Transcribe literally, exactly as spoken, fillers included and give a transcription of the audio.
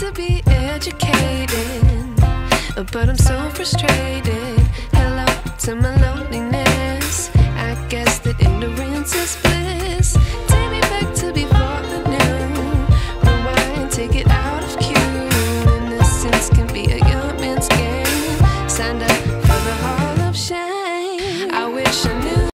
to be educated, but I'm so frustrated. Hello to my loneliness.